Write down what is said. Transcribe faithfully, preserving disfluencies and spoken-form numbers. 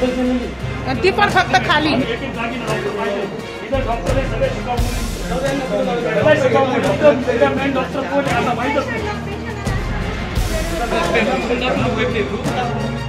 ती पण फक्त खाली डॉक्टर